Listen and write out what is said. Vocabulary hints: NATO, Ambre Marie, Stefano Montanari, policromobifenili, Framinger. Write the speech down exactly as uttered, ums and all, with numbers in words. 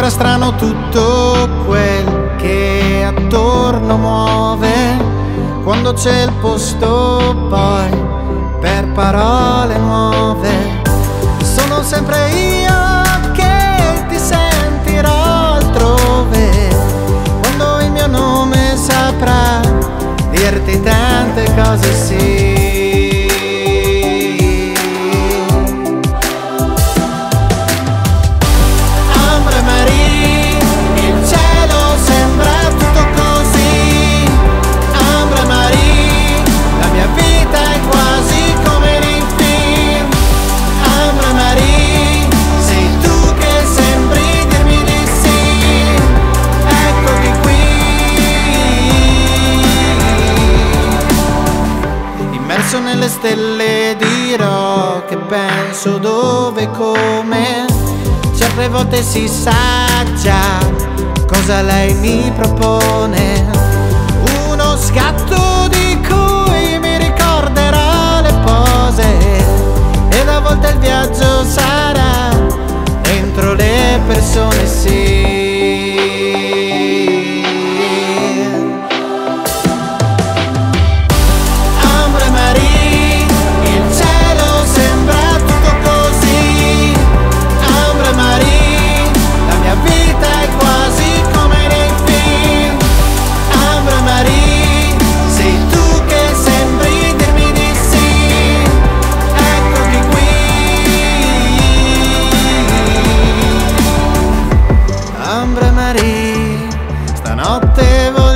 sembra strano tutto quel che attorno muove, quando c'è il posto poi per parole nuove. Sono sempre io che ti sentirò altrove, quando il mio nome saprà dirti tante cose sì. Nelle stelle dirò che penso, dove e come. Certe volte si sa già cosa lei mi propone. Uno scatto di cui mi ricorderò le pose, ed a volte il viaggio sarà dentro le persone sì. Ambre Marie, stanotte voglio